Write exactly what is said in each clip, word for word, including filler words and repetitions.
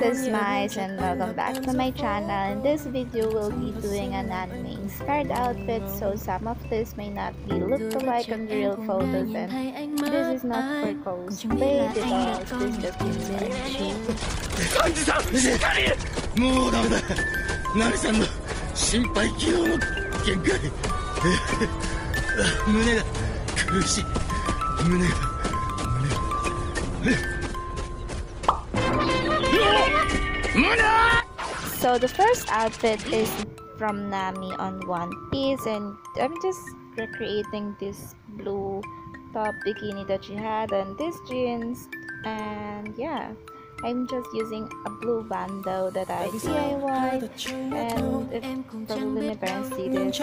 this is Mice and welcome back to my channel. In this video, we'll be doing an anime-inspired outfit, so some of this may not be looked alike on the real photos, and this is not for cosplay, because this look is like shit. So the first outfit is from Nami on One Piece, and I'm just recreating this blue top bikini that she had and these jeans, and yeah, I'm just using a blue bandeau that I D I Y, and if probably my parents see this,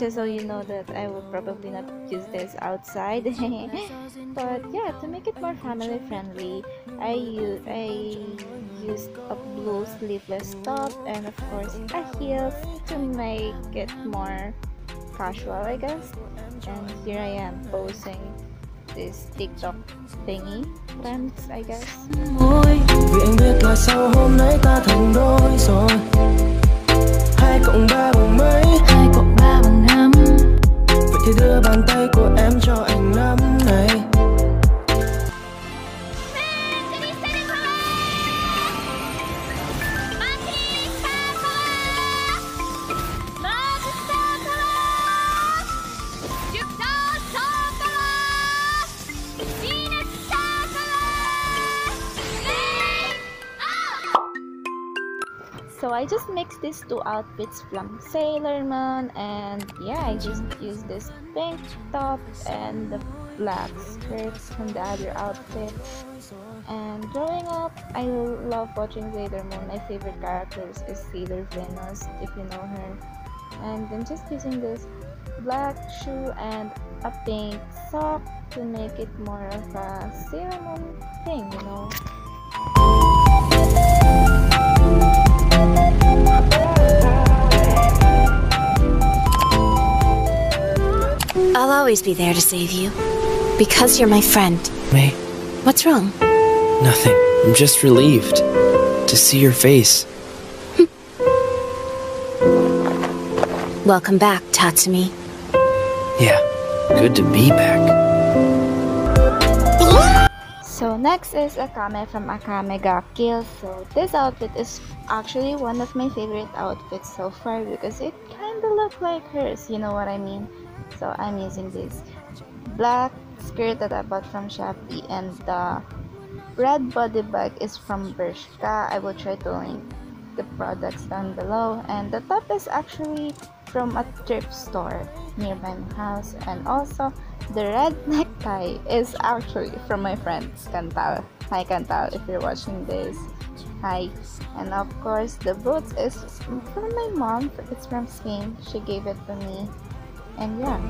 just so you know that I will probably not use this outside. But yeah, to make it more family friendly, I use I. used a blue sleeveless top and of course a heel to make it more casual, I guess. And here I am posing this TikTok thingy dance, I guess. Vì anh biết là sau hôm nay ta thành đôi rồi. Hai cộng ba bằng mấy? Hai cộng ba bằng năm. Vậy thì đưa bàn tay của em cho anh năm này. So I just mixed these two outfits from Sailor Moon, and yeah, I just used this pink top and the black skirts from the other outfit. And growing up, I love watching Sailor Moon. My favorite character is Sailor Venus, if you know her. And I'm just using this black shoe and a pink sock to make it more of a Sailor Moon thing, you know. I'll always be there to save you, because you're my friend. May. What's wrong? Nothing. I'm just relieved to see your face. Welcome back, Tatsumi. Yeah, good to be back. So next is Akame from Akame ga Kill. So this outfit is actually one of my favorite outfits so far because it kinda looks like hers, you know what I mean? So I'm using this black skirt that I bought from Shopee, and the red body bag is from Bershka. I will try to link the products down below, and the top is actually from a thrift store near my house, and also the red necktie is actually from my friend Chantal. Hi Chantal, if you're watching this, hi. And of course the boots is from my mom, it's from Shein, she gave it to me. And yeah.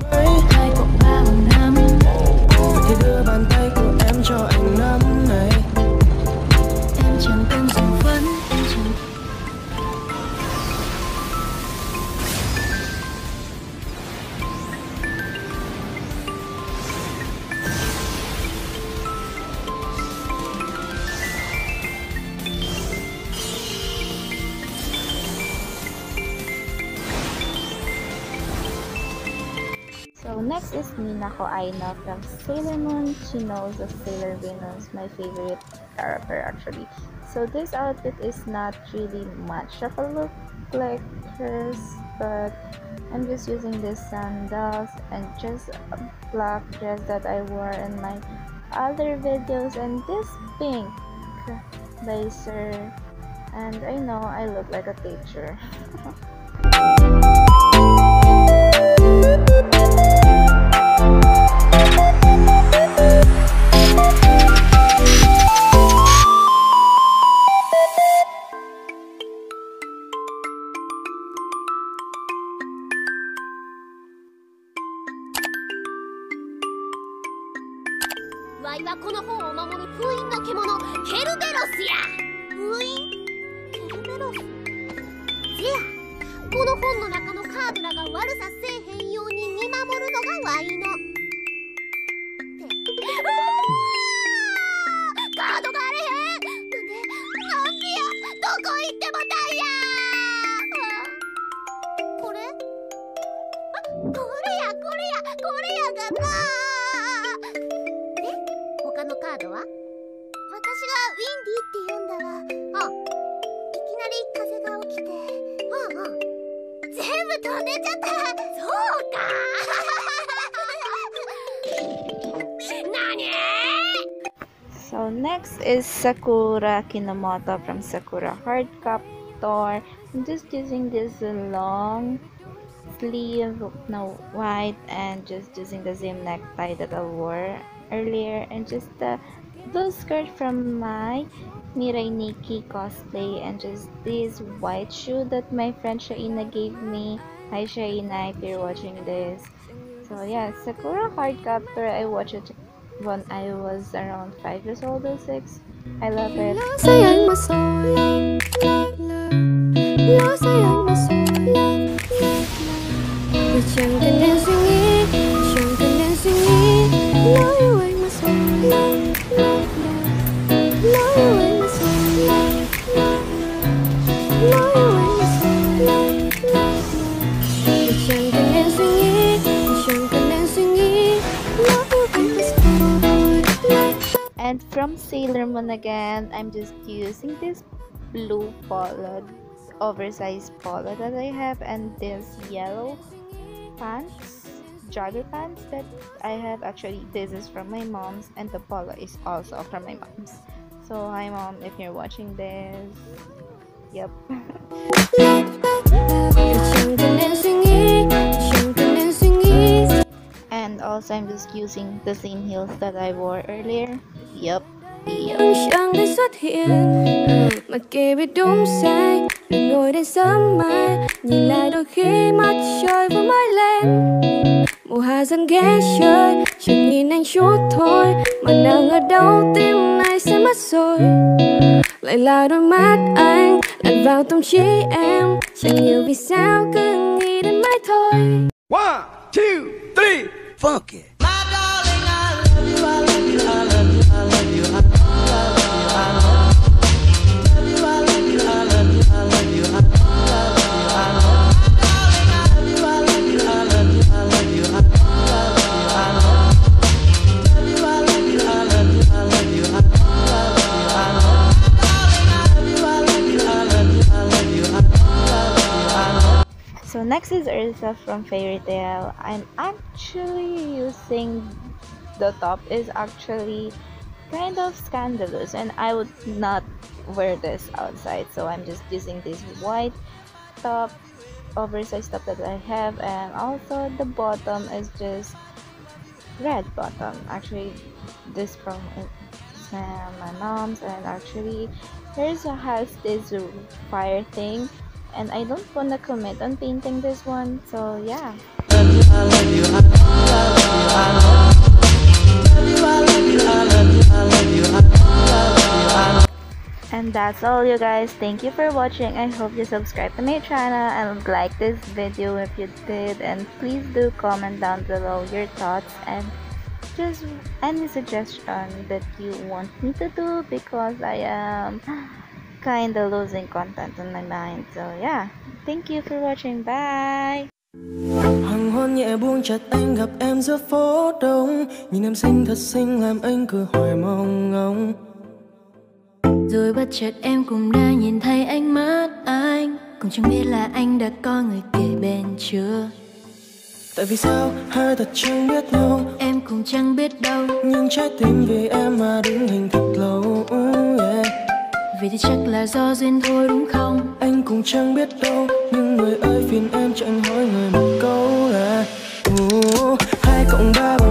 Next is Minako Aino from Sailor Moon. She knows of Sailor Venus, my favorite character actually. So this outfit is not really much of a look like hers, but I'm just using these sandals and just a black dress that I wore in my other videos, and this pink blazer, and I know I look like a teacher. こ行ってもダイヤー。これ？あ、これやこれやこれやがな。え、他のカードは？私がウィンディって言うんだら、あ、いきなり風が起きて、うんうん、全部飛んでっちゃった。そうか。So next is Sakura Kinomoto from Sakura Cardcaptor. I'm just using this long sleeve, no white, and just using the same necktie that I wore earlier, and just the blue skirt from my Mirai Nikki cosplay, and just this white shoe that my friend Shaina gave me. Hi Shaina, if you're watching this. So yeah, Sakura Cardcaptor, I watched it when I was around five years old or six. I love it. And from Sailor Moon again, I'm just using this blue polo, oversized polo that I have, and this yellow pants, jogger pants that I have. Actually, this is from my mom's, and the polo is also from my mom's. So hi mom, if you're watching this. Yep. And also I'm just using the same heels that I wore earlier. Yep. Yep. One, two, three, fuck it. So next is Ursa from Fairy Tail. I'm actually using the top is actually kind of scandalous, and I would not wear this outside. So I'm just using this white top, oversized top that I have, and also the bottom is just red bottom. Actually, this from my mom's, and actually Ursa has this fire thing. And I don't wanna commit on painting this one, so yeah. And that's all you guys. Thank you for watching. I hope you subscribe to my channel and like this video if you did, and please do comment down below your thoughts and just any suggestion that you want me to do, because I am kind of losing content on my mind. So yeah, thank you for watching. Bye. Hoàng hôn nhẹ buông chợt anh gặp em giữa phố đông, nhìn em xinh thật xinh làm anh cứ hỏi mong ngóng, rồi bất chợt em cũng đã nhìn thấy ánh mắt anh, cũng chẳng biết là anh đã có người kể bên chưa. Tại vì sao hai thật chẳng biết nhau, em cũng chẳng biết đâu, nhưng trái tim vì em mà đứng hình thật lâu. Yeah. Vì thì chắc là do duyên thôi đúng không? Anh cũng chẳng biết đâu, nhưng người ơi phiền em chẳng hỏi người một câu là uh, hai cộng ba